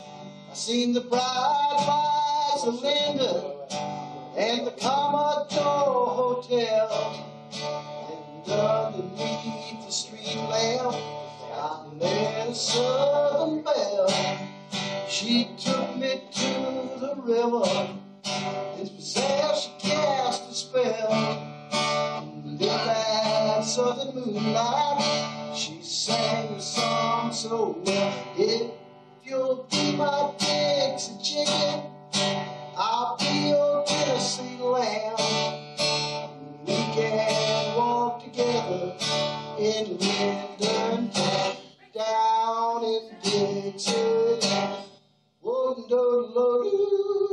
I seen the bright lights of Linda and the Commodore Hotel, and underneath the street lamp I met a Southern belle. She took me to the river, it was there she cast a spell. In that southern moonlight she sang a song so well. If you'll be my Dixie chicken, I'll be your Tennessee lamb. We can walk together in Linden Town, down in Dixie. Whoa, do, do, do.